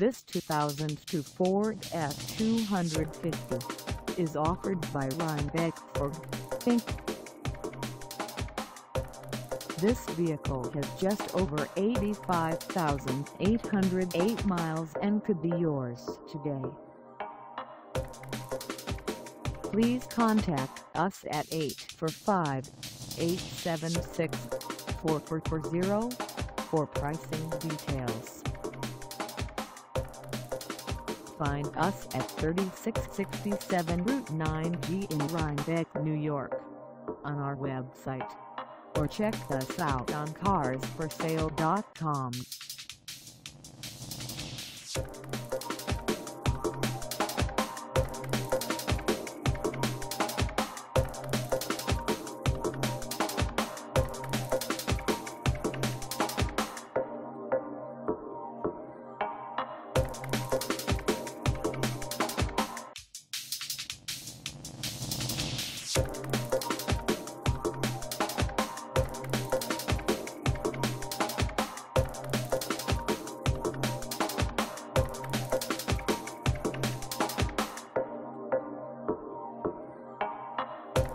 This 2002 Ford F250 is offered by Rhinebeck Ford, Inc. This vehicle has just over 85,808 miles and could be yours today. Please contact us at 845-876-4440 for pricing details. Find us at 3667 Route 9G in Rhinebeck, New York, on our website, or check us out on carsforsale.com.